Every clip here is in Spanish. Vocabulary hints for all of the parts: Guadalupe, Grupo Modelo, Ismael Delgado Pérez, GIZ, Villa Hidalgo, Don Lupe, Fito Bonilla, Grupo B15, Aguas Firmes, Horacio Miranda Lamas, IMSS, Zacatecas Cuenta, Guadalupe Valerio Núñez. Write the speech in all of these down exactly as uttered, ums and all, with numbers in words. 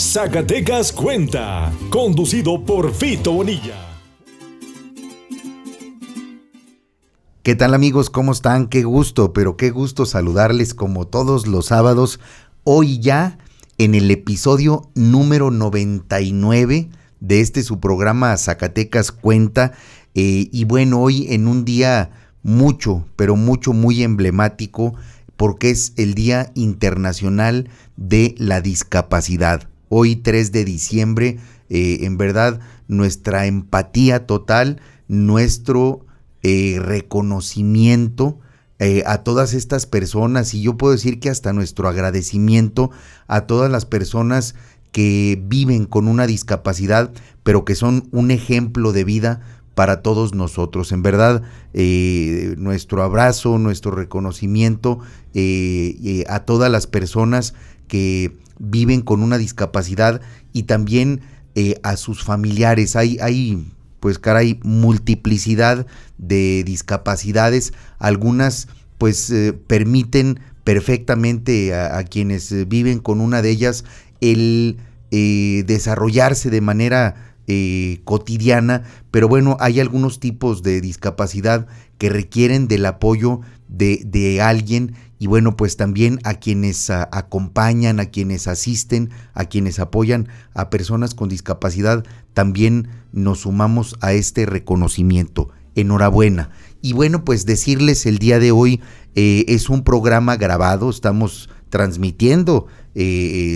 Zacatecas Cuenta, conducido por Fito Bonilla. ¿Qué tal, amigos? ¿Cómo están? Qué gusto, pero qué gusto saludarles como todos los sábados, hoy ya en el episodio número noventa y nueve de este su programa Zacatecas Cuenta. Eh, y bueno, hoy en un día mucho, pero mucho, muy emblemático, porque es el Día Internacional de la Discapacidad. Hoy tres de diciembre, eh, en verdad, nuestra empatía total, nuestro Eh, reconocimiento eh, a todas estas personas, y yo puedo decir que hasta nuestro agradecimiento a todas las personas que viven con una discapacidad, pero que son un ejemplo de vida para todos nosotros. En verdad, eh, nuestro abrazo, nuestro reconocimiento eh, eh, a todas las personas que viven con una discapacidad, y también eh, a sus familiares. Hay, hay pues caray, multiplicidad de discapacidades, algunas pues eh, permiten perfectamente a, a quienes viven con una de ellas el eh, desarrollarse de manera eh, cotidiana, pero bueno, hay algunos tipos de discapacidad que requieren del apoyo de, de alguien, y bueno, pues también a quienes a, acompañan, a quienes asisten, a quienes apoyan a personas con discapacidad, también nos sumamos a este reconocimiento. Enhorabuena. Y bueno, pues decirles, el día de hoy eh, es un programa grabado, estamos transmitiendo eh,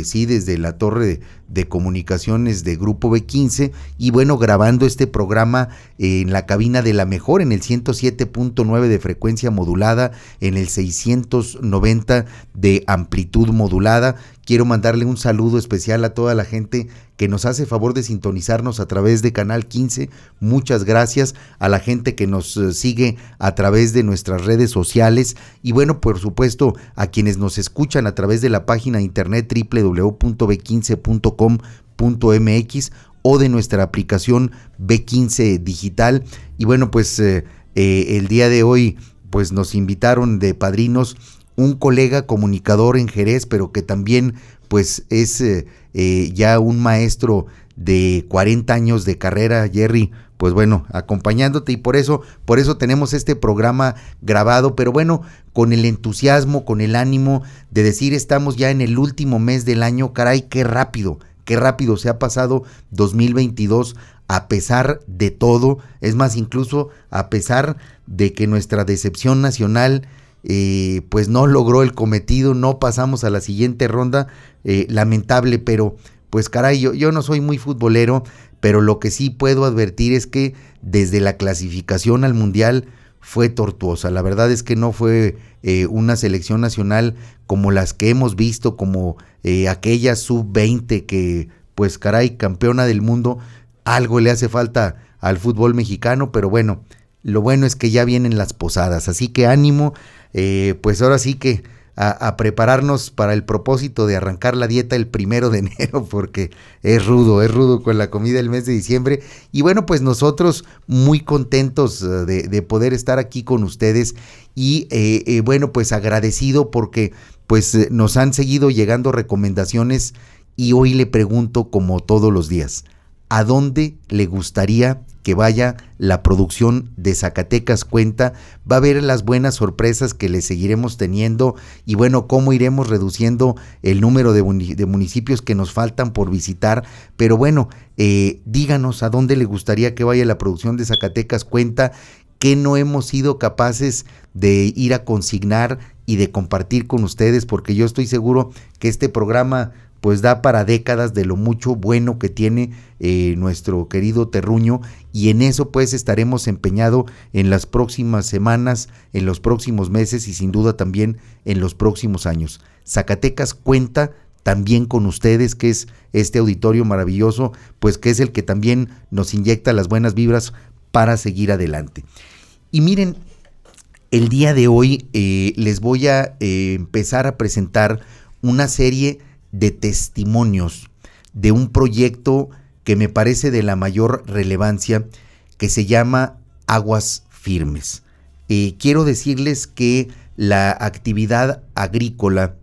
eh, sí, desde la torre de, de comunicaciones de Grupo B quince, y bueno, grabando este programa eh, en la cabina de La Mejor, en el ciento siete punto nueve de frecuencia modulada, en el seiscientos noventa de amplitud modulada. Quiero mandarle un saludo especial a toda la gente que nos hace favor de sintonizarnos a través de Canal quince. Muchas gracias a la gente que nos sigue a través de nuestras redes sociales, y bueno, por supuesto, a quienes nos escuchan a través de la página de internet doble u doble u doble u punto b quince punto com punto m x o de nuestra aplicación B quince Digital. Y bueno, pues eh, eh, el día de hoy pues nos invitaron de padrinos un colega comunicador en Jerez, pero que también pues es eh, eh, ya un maestro de cuarenta años de carrera, Jerry, pues bueno, acompañándote, y por eso, por eso tenemos este programa grabado, pero bueno, con el entusiasmo, con el ánimo de decir, estamos ya en el último mes del año. Caray, qué rápido, qué rápido se ha pasado dos mil veintidós, a pesar de todo, es más, incluso a pesar de que nuestra decepción nacional Eh, pues no logró el cometido, no pasamos a la siguiente ronda, eh, lamentable, pero pues caray, yo, yo no soy muy futbolero, pero lo que sí puedo advertir es que desde la clasificación al Mundial fue tortuosa. La verdad es que no fue eh, una selección nacional como las que hemos visto, como eh, aquella sub veinte que pues caray, campeona del mundo. Algo le hace falta al fútbol mexicano, pero bueno, lo bueno es que ya vienen las posadas, así que ánimo, eh, pues ahora sí que a, a prepararnos para el propósito de arrancar la dieta el primero de enero, porque es rudo, es rudo con la comida del mes de diciembre. Y bueno, pues nosotros muy contentos de, de poder estar aquí con ustedes, y eh, eh, bueno, pues agradecido porque pues nos han seguido llegando recomendaciones, y hoy le pregunto como todos los días, ¿a dónde le gustaría que vaya la producción de Zacatecas Cuenta? Va a haber las buenas sorpresas que le seguiremos teniendo, y bueno, cómo iremos reduciendo el número de, de municipios que nos faltan por visitar, pero bueno, eh, díganos a dónde le gustaría que vaya la producción de Zacatecas Cuenta, que no hemos sido capaces de ir a consignar y de compartir con ustedes, porque yo estoy seguro que este programa pues da para décadas de lo mucho bueno que tiene eh, nuestro querido terruño, y en eso pues estaremos empeñados en las próximas semanas, en los próximos meses, y sin duda también en los próximos años. Zacatecas Cuenta también con ustedes, que es este auditorio maravilloso, pues que es el que también nos inyecta las buenas vibras para seguir adelante. Y miren, el día de hoy eh, les voy a eh, empezar a presentar una serie de testimonios de un proyecto que me parece de la mayor relevancia, que se llama Aguas Firmes. Eh, quiero decirles que la actividad agrícola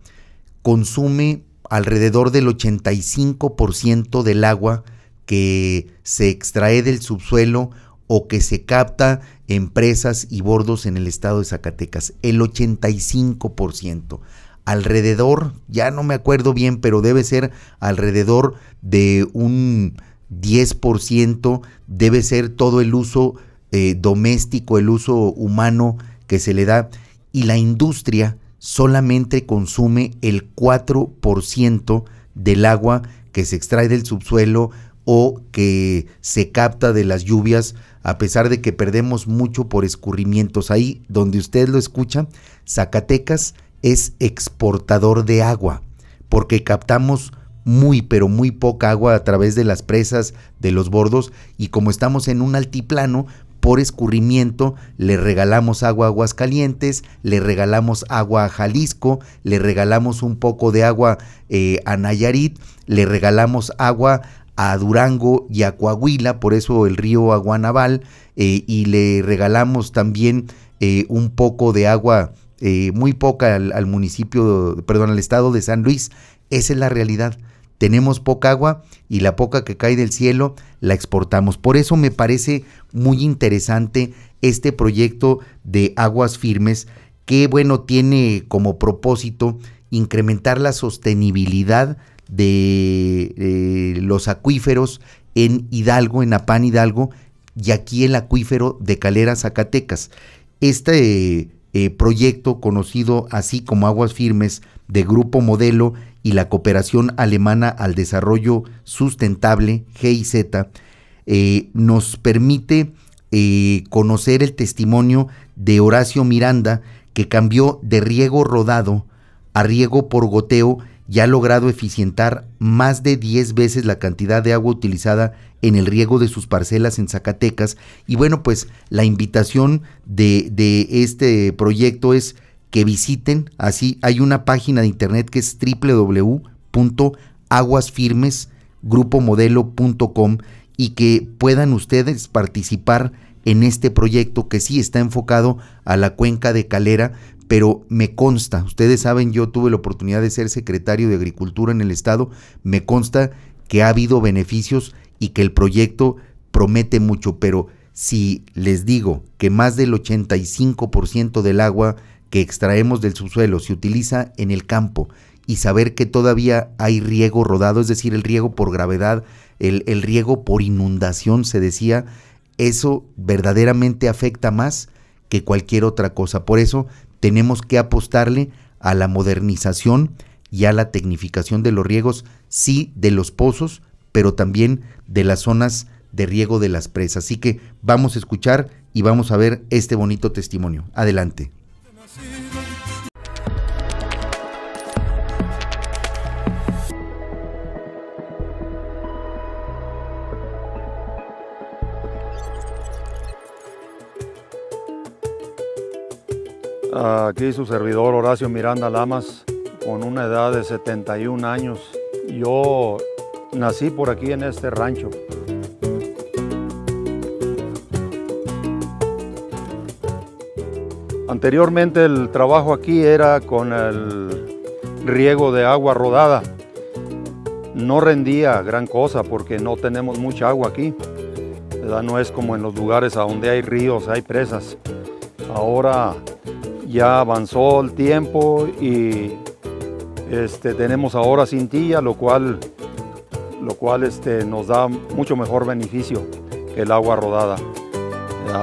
consume alrededor del ochenta y cinco por ciento del agua que se extrae del subsuelo o que se capta en presas y bordos en el estado de Zacatecas, el ochenta y cinco por ciento. Alrededor, ya no me acuerdo bien, pero debe ser alrededor de un diez por ciento, debe ser todo el uso eh, doméstico, el uso humano que se le da, y la industria solamente consume el cuatro por ciento del agua que se extrae del subsuelo o que se capta de las lluvias, a pesar de que perdemos mucho por escurrimientos. Ahí donde usted lo escucha, Zacatecas es exportador de agua, porque captamos muy pero muy poca agua a través de las presas, de los bordos, y como estamos en un altiplano, por escurrimiento le regalamos agua a Aguascalientes, le regalamos agua a Jalisco, le regalamos un poco de agua eh, a Nayarit, le regalamos agua a Durango y a Coahuila, por eso el río Aguanaval, eh, y le regalamos también eh, un poco de agua, eh, muy poca al, al municipio, perdón, al estado de San Luis. Esa es la realidad. Tenemos poca agua y la poca que cae del cielo la exportamos. Por eso me parece muy interesante este proyecto de Aguas Firmes, que bueno, tiene como propósito incrementar la sostenibilidad de eh, los acuíferos en Hidalgo, en Apán Hidalgo, y aquí el acuífero de Calera, Zacatecas. Este eh, proyecto, conocido así como Aguas Firmes, de Grupo Modelo y la Cooperación Alemana al Desarrollo Sustentable, G I Z, eh, nos permite eh, conocer el testimonio de Horacio Miranda, que cambió de riego rodado a riego por goteo y ha logrado eficientar más de diez veces la cantidad de agua utilizada en el riego de sus parcelas en Zacatecas. Y bueno, pues la invitación de, de este proyecto es que visiten, así hay una página de internet que es doble u doble u doble u punto aguas firmes grupo modelo punto com, y que puedan ustedes participar en este proyecto que sí está enfocado a la cuenca de Calera, pero me consta, ustedes saben, yo tuve la oportunidad de ser secretario de Agricultura en el estado, me consta que ha habido beneficios y que el proyecto promete mucho, pero si les digo que más del ochenta y cinco por ciento del agua que extraemos del subsuelo se utiliza en el campo, y saber que todavía hay riego rodado, es decir, el riego por gravedad, el, el riego por inundación se decía, eso verdaderamente afecta más que cualquier otra cosa. Por eso tenemos que apostarle a la modernización y a la tecnificación de los riegos, sí, de los pozos, pero también de las zonas de riego de las presas. Así que vamos a escuchar y vamos a ver este bonito testimonio. Adelante. Aquí su servidor Horacio Miranda Lamas, con una edad de setenta y un años. Yo nací por aquí en este rancho. Anteriormente el trabajo aquí era con el riego de agua rodada. No rendía gran cosa porque no tenemos mucha agua aquí. No es como en los lugares a donde hay ríos, hay presas. Ahora ya avanzó el tiempo y este, tenemos ahora cintilla, lo cual, lo cual este, nos da mucho mejor beneficio que el agua rodada.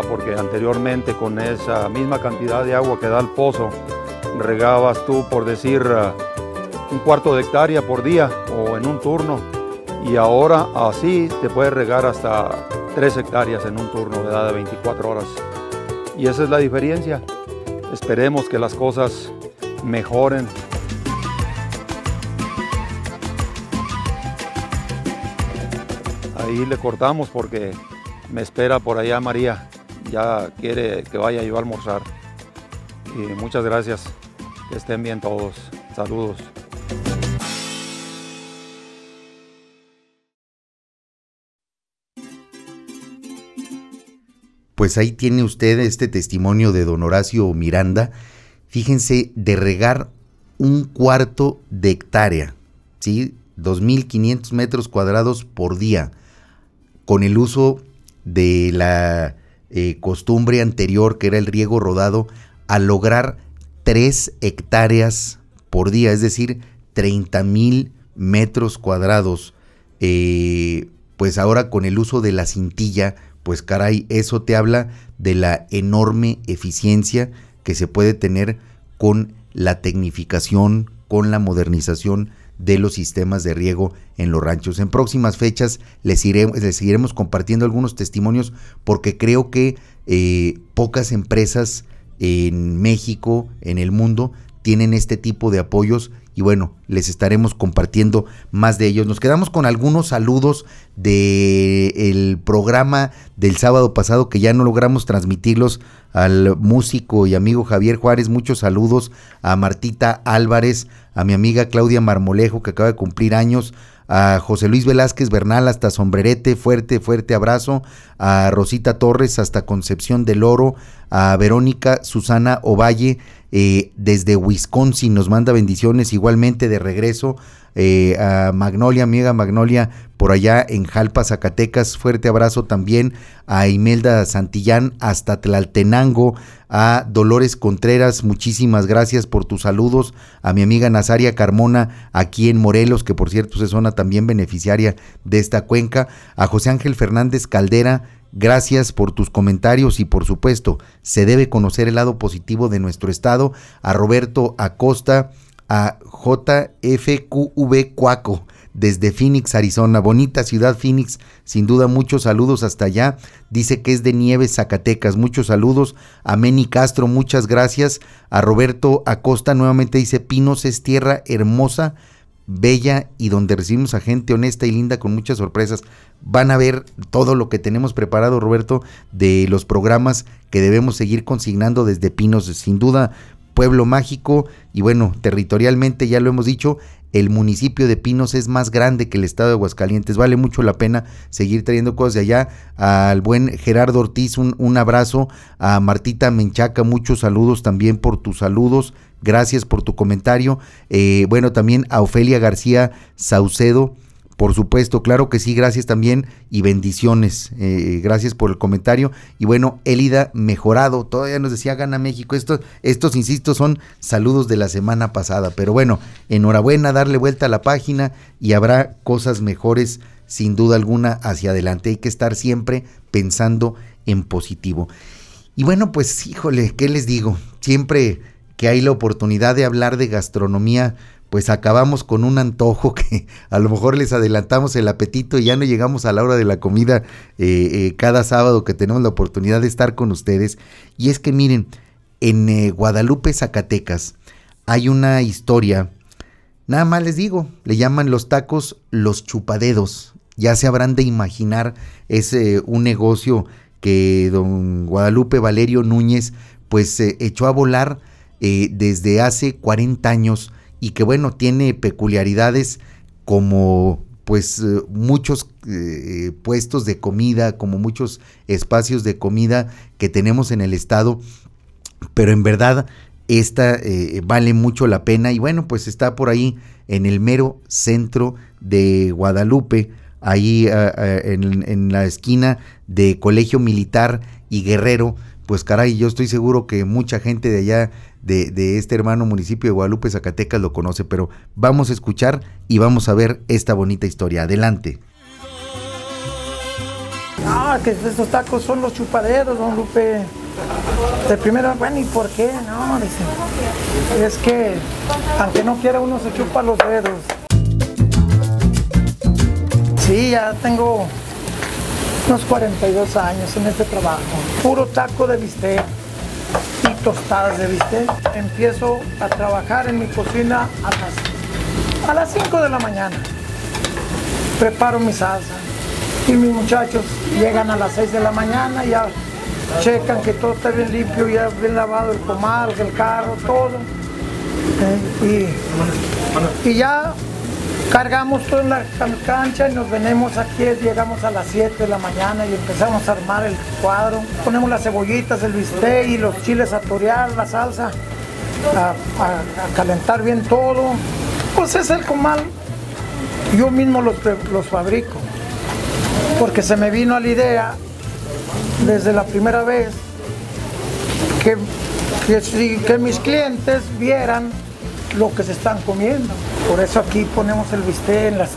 Porque anteriormente con esa misma cantidad de agua que da el pozo, regabas tú, por decir, un cuarto de hectárea por día o en un turno, y ahora así te puedes regar hasta tres hectáreas en un turno de edad de veinticuatro horas. Y esa es la diferencia. Esperemos que las cosas mejoren. Ahí le cortamos porque me espera por allá María. Ya quiere que vaya yo a almorzar. Y muchas gracias. Que estén bien todos. Saludos. Pues ahí tiene usted este testimonio de don Horacio Miranda. Fíjense, de regar un cuarto de hectárea ¿sí? dos mil quinientos metros cuadrados por día, con el uso de la eh, costumbre anterior, que era el riego rodado, a lograr tres hectáreas por día, es decir, treinta mil metros cuadrados. Eh, pues ahora con el uso de la cintilla, pues caray, eso te habla de la enorme eficiencia que se puede tener con la tecnificación, con la modernización de los sistemas de riego en los ranchos. En próximas fechas les, iré, les seguiremos compartiendo algunos testimonios, porque creo que eh, pocas empresas en México, en el mundo, tienen este tipo de apoyos, y bueno, les estaremos compartiendo más de ellos. Nos quedamos con algunos saludos del programa del sábado pasado, que ya no logramos transmitirlos, al músico y amigo Javier Juárez. Muchos saludos a Martita Álvarez, a mi amiga Claudia Marmolejo, que acaba de cumplir años, a José Luis Velázquez Bernal hasta Sombrerete, fuerte, fuerte abrazo, a Rosita Torres hasta Concepción del Oro, a Verónica Susana Ovalle, eh, desde Wisconsin nos manda bendiciones igualmente de regreso, eh, a Magnolia, amiga Magnolia, por allá en Jalpa, Zacatecas, fuerte abrazo también, a Imelda Santillán hasta Tlaltenango, a Dolores Contreras, muchísimas gracias por tus saludos, a mi amiga Nazaria Carmona aquí en Morelos, que por cierto se zona también beneficiaria de esta cuenca, a José Ángel Fernández Caldera, gracias por tus comentarios, y por supuesto se debe conocer el lado positivo de nuestro estado, a Roberto Acosta, a J F Q V Cuaco desde Phoenix, Arizona, bonita ciudad Phoenix, sin duda, muchos saludos hasta allá, dice que es de Nieves, Zacatecas, muchos saludos, a Meni Castro, muchas gracias, a Roberto Acosta nuevamente dice, Pinos es tierra hermosa, bella, y donde recibimos a gente honesta y linda con muchas sorpresas. Van a ver todo lo que tenemos preparado, Roberto, de los programas que debemos seguir consignando desde Pinos, sin duda, pueblo mágico, y bueno, territorialmente ya lo hemos dicho, el municipio de Pinos es más grande que el estado de Aguascalientes, vale mucho la pena seguir trayendo cosas de allá, al buen Gerardo Ortiz, un, un abrazo, a Martita Menchaca, muchos saludos también por tus saludos, gracias por tu comentario, eh, bueno, también a Ofelia García Saucedo, por supuesto, claro que sí, gracias también y bendiciones, eh, gracias por el comentario, y bueno, Elida Mejorado, todavía nos decía gana México, estos, estos insisto son saludos de la semana pasada, pero bueno, enhorabuena, darle vuelta a la página y habrá cosas mejores sin duda alguna hacia adelante, hay que estar siempre pensando en positivo, y bueno, pues híjole, ¿qué les digo? Siempre que hay la oportunidad de hablar de gastronomía, pues acabamos con un antojo que a lo mejor les adelantamos el apetito y ya no llegamos a la hora de la comida eh, eh, cada sábado que tenemos la oportunidad de estar con ustedes. Y es que miren, en eh, Guadalupe, Zacatecas, hay una historia, nada más les digo, le llaman los tacos los chupadedos. Ya se habrán de imaginar, es eh, un negocio que don Guadalupe Valerio Núñez pues eh, echó a volar eh, desde hace cuarenta años, y que bueno, tiene peculiaridades como pues eh, muchos eh, puestos de comida, como muchos espacios de comida que tenemos en el estado, pero en verdad esta eh, vale mucho la pena, y bueno, pues está por ahí en el mero centro de Guadalupe, ahí eh, en, en la esquina de Colegio Militar y Guerrero. Pues caray, yo estoy seguro que mucha gente de allá, de, de este hermano municipio de Guadalupe, Zacatecas, lo conoce, pero vamos a escuchar y vamos a ver esta bonita historia. Adelante. Ah, que estos tacos son los chupaderos, don Lupe. De primero, bueno, ¿y por qué? No, dice, es que aunque no quiera uno se chupa los dedos. Sí, ya tengo unos cuarenta y dos años en este trabajo, puro taco de bistec y tostadas de bistec. Empiezo a trabajar en mi cocina a las cinco de la mañana, preparo mi salsa y mis muchachos llegan a las seis de la mañana, ya checan que todo está bien limpio, ya bien lavado el comal, el carro, todo, ¿eh? y, y ya cargamos toda la cancha y nos venimos aquí, llegamos a las siete de la mañana y empezamos a armar el cuadro. Ponemos las cebollitas, el bistec y los chiles a torear, la salsa, a, a, a calentar bien todo. Pues es el comal yo mismo los, los fabrico, porque se me vino a la idea desde la primera vez que, que, que mis clientes vieran lo que se están comiendo. Por eso aquí ponemos el bistec en, las,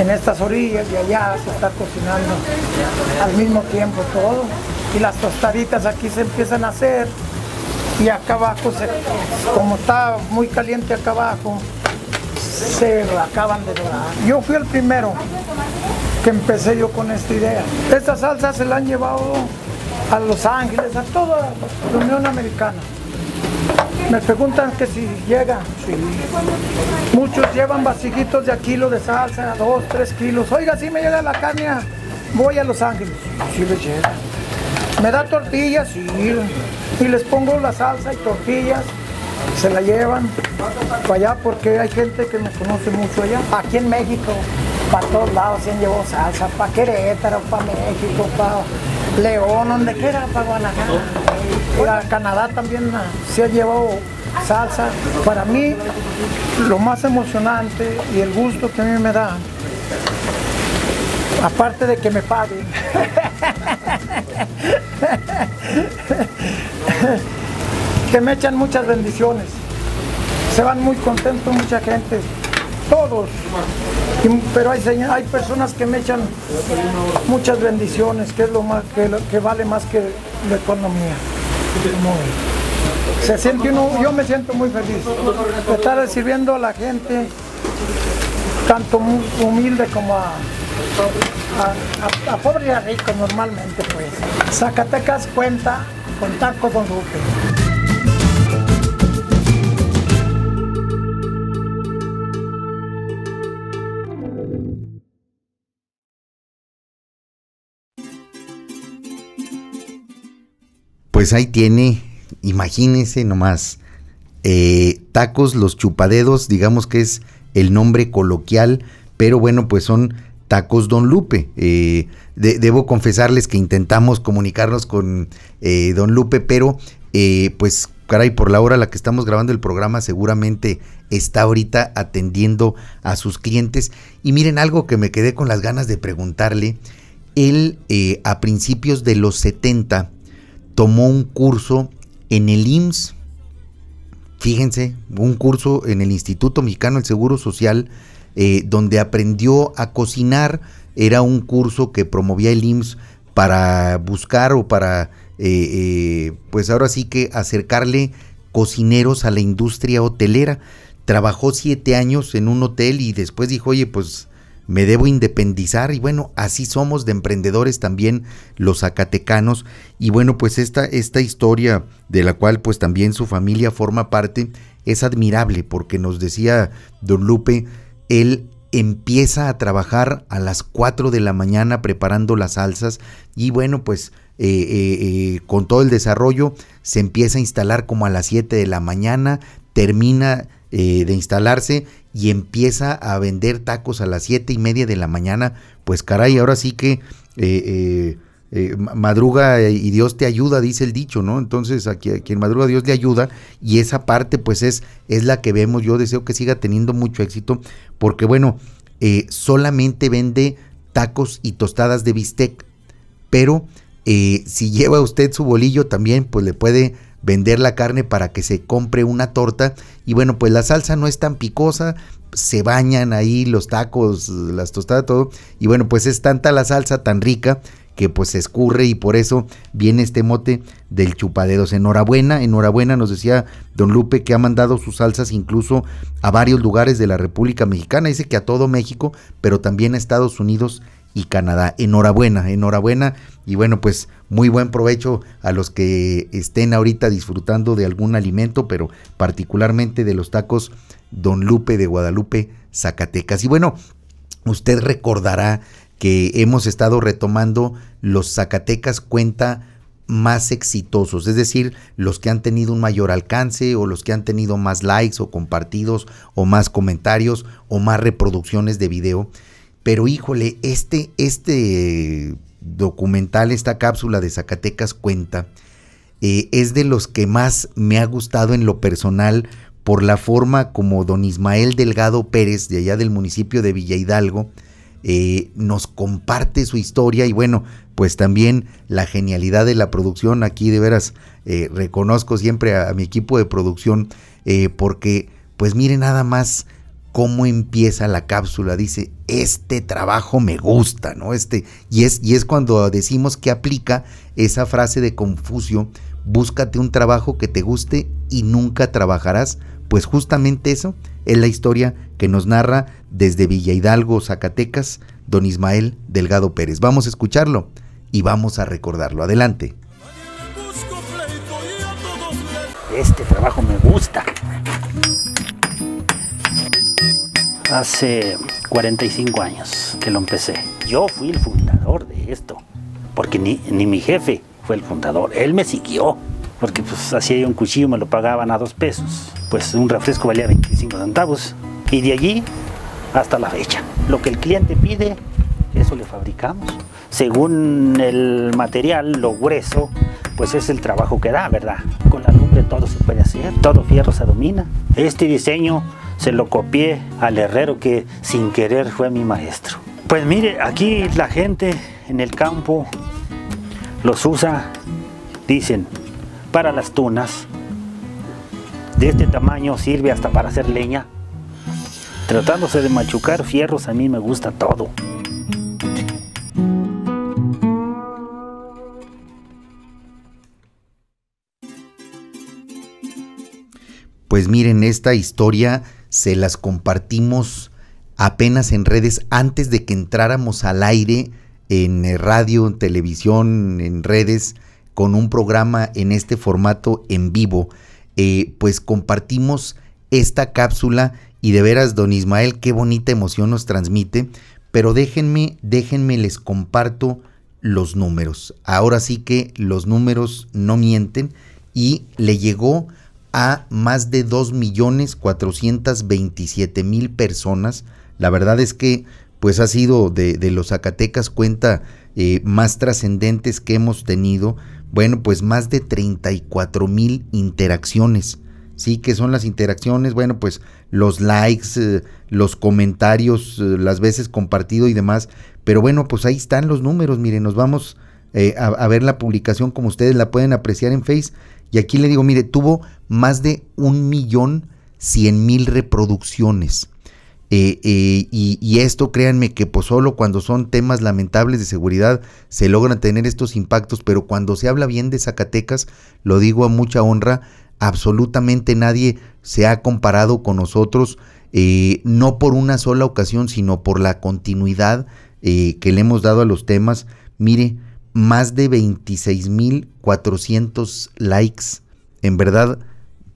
en estas orillas, y allá se está cocinando al mismo tiempo todo, y las tostaditas aquí se empiezan a hacer, y acá abajo, se, como está muy caliente acá abajo, se acaban de dorar. Yo fui el primero que empecé yo con esta idea. Estas salsas se la han llevado a Los Ángeles, a toda la Unión Americana. Me preguntan que si llega, sí. Muchos llevan vasijitos de a kilo de salsa, a dos, tres kilos. Oiga, si me llega la carne, voy a Los Ángeles. Sí me llega. Me da tortillas, sí. Y les pongo la salsa y tortillas. Se la llevan para allá porque hay gente que me conoce mucho allá. Aquí en México, para todos lados se han llevado salsa, para Querétaro, para México, para León, donde quiera, para Guanajuato. Para Canadá también se ha llevado salsa. Para mí, lo más emocionante y el gusto que a mí me da, aparte de que me paguen, que me echan muchas bendiciones, se van muy contentos mucha gente, todos, y, pero hay, hay personas que me echan muchas bendiciones, que es lo más que, que vale más que la economía. Muy, se siente uno, yo me siento muy feliz de estar sirviendo a la gente, tanto muy humilde como a, a, a, a pobre y a rico normalmente pues. Zacatecas cuenta con Taco Don Lupe. Pues ahí tiene, imagínense nomás, eh, tacos los chupadedos, digamos que es el nombre coloquial, pero bueno, pues son tacos Don Lupe. Eh, de, debo confesarles que intentamos comunicarnos con eh, Don Lupe, pero eh, pues caray, por la hora a la que estamos grabando el programa seguramente está ahorita atendiendo a sus clientes. Y miren algo que me quedé con las ganas de preguntarle, él eh, a principios de los setenta, tomó un curso en el I M S S, fíjense, un curso en el Instituto Mexicano del Seguro Social, eh, donde aprendió a cocinar. Era un curso que promovía el I M S S para buscar o para, eh, eh, pues ahora sí que acercarle cocineros a la industria hotelera. Trabajó siete años en un hotel y después dijo, oye, pues me debo independizar, y bueno, así somos de emprendedores también los zacatecanos. Y bueno, pues esta, esta historia de la cual pues también su familia forma parte es admirable, porque nos decía Don Lupe, él empieza a trabajar a las cuatro de la mañana preparando las salsas y bueno, pues eh, eh, eh, con todo el desarrollo se empieza a instalar como a las siete de la mañana, termina eh, de instalarse y empieza a vender tacos a las siete y media de la mañana. Pues caray, ahora sí que eh, eh, eh, madruga y Dios te ayuda, dice el dicho, ¿no? Entonces a quien madruga Dios le ayuda, y esa parte pues es, es la que vemos. Yo deseo que siga teniendo mucho éxito, porque bueno, eh, solamente vende tacos y tostadas de bistec, pero eh, si lleva usted su bolillo también, pues le puede vender la carne para que se compre una torta. Y bueno, pues la salsa no es tan picosa, se bañan ahí los tacos, las tostadas, todo, y bueno, pues es tanta la salsa tan rica que pues se escurre, y por eso viene este mote del chupadedos. Enhorabuena, enhorabuena, nos decía Don Lupe, que ha mandado sus salsas incluso a varios lugares de la República Mexicana, dice que a todo México, pero también a Estados Unidos y Canadá. Enhorabuena, enhorabuena, y bueno, pues muy buen provecho a los que estén ahorita disfrutando de algún alimento, pero particularmente de los tacos Don Lupe de Guadalupe, Zacatecas. Y bueno, usted recordará que hemos estado retomando los Zacatecas Cuenta más exitosos, es decir, los que han tenido un mayor alcance, o los que han tenido más likes o compartidos o más comentarios o más reproducciones de video. Pero híjole, este, este documental, esta cápsula de Zacatecas Cuenta, eh, es de los que más me ha gustado en lo personal, por la forma como don Ismael Delgado Pérez, de allá del municipio de Villa Hidalgo, eh, nos comparte su historia, y bueno, pues también la genialidad de la producción. Aquí de veras eh, reconozco siempre a, a mi equipo de producción, eh, porque pues miren nada más cómo empieza la cápsula. Dice, este trabajo me gusta, ¿no? Este, y es, y es cuando decimos que aplica esa frase de Confucio, búscate un trabajo que te guste y nunca trabajarás. Pues justamente eso es la historia que nos narra desde Villa Hidalgo, Zacatecas, don Ismael Delgado Pérez. Vamos a escucharlo y vamos a recordarlo. Adelante. Este trabajo me gusta. Hace cuarenta y cinco años que lo empecé. Yo fui el fundador de esto, porque ni, ni mi jefe fue el fundador, él me siguió, porque pues hacía yo un cuchillo, me lo pagaban a dos pesos, pues un refresco valía veinticinco centavos, y de allí hasta la fecha. Lo que el cliente pide, eso le fabricamos. Según el material, lo grueso, pues es el trabajo que da, ¿verdad? Con la lumbre todo se puede hacer, todo fierro se domina. Este diseño se lo copié al herrero que sin querer fue mi maestro. Pues mire, aquí la gente en el campo los usa, dicen, para las tunas. De este tamaño sirve hasta para hacer leña. Tratándose de machucar fierros, a mí me gusta todo. Pues miren, esta historia se las compartimos apenas en redes antes de que entráramos al aire, en radio, en televisión, en redes, con un programa en este formato en vivo. Eh, pues compartimos esta cápsula y de veras, don Ismael, qué bonita emoción nos transmite. Pero déjenme, déjenme les comparto los números. Ahora sí que los números no mienten, y le llegó a más de dos millones cuatrocientos veintisiete mil personas. La verdad es que pues ha sido de, de los Zacatecas Cuenta eh, más trascendentes que hemos tenido. Bueno, pues más de treinta y cuatro mil interacciones. Sí, que son las interacciones, bueno, pues los likes, eh, los comentarios, eh, las veces compartido y demás. Pero bueno, pues ahí están los números. Miren, nos vamos eh, a, a ver la publicación, como ustedes la pueden apreciar en Face. Y aquí le digo, mire, tuvo más de un millón cien mil reproducciones. Eh, eh, y, y esto, créanme que pues solo cuando son temas lamentables de seguridad se logran tener estos impactos, pero cuando se habla bien de Zacatecas, lo digo a mucha honra, absolutamente nadie se ha comparado con nosotros, eh, no por una sola ocasión, sino por la continuidad eh, que le hemos dado a los temas. Mire, más de veintiséis mil cuatrocientos likes, en verdad,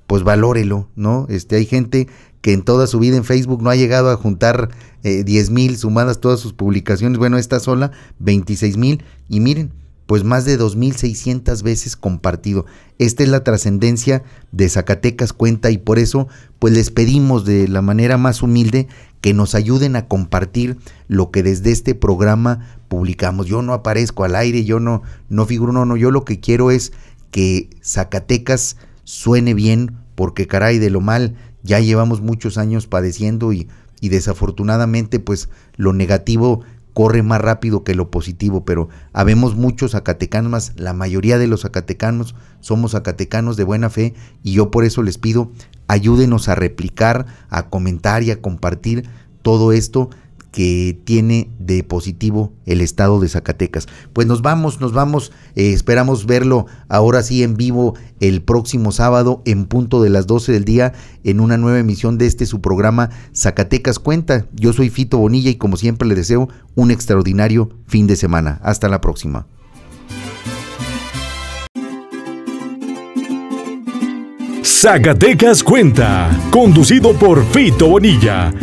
pues valórelo, ¿no? Este, hay gente que en toda su vida en Facebook no ha llegado a juntar eh, diez mil sumadas todas sus publicaciones. Bueno, esta sola, veintiséis mil, y miren, pues más de dos mil seiscientas veces compartido. Esta es la trascendencia de Zacatecas Cuenta, y por eso pues les pedimos de la manera más humilde que nos ayuden a compartir lo que desde este programa publicamos. Yo no aparezco al aire, yo no, no figuro, no, no, yo lo que quiero es que Zacatecas suene bien, porque caray, de lo mal ya llevamos muchos años padeciendo, y, y desafortunadamente pues lo negativo corre más rápido que lo positivo, pero habemos muchos zacatecanos más, la mayoría de los zacatecanos somos zacatecanos de buena fe, y yo por eso les pido, ayúdenos a replicar, a comentar y a compartir todo esto que tiene de positivo el estado de Zacatecas. Pues nos vamos, nos vamos, eh, esperamos verlo ahora sí en vivo el próximo sábado en punto de las doce del día en una nueva emisión de este su programa Zacatecas Cuenta. Yo soy Fito Bonilla y como siempre le deseo un extraordinario fin de semana. Hasta la próxima. Zacatecas Cuenta, conducido por Fito Bonilla.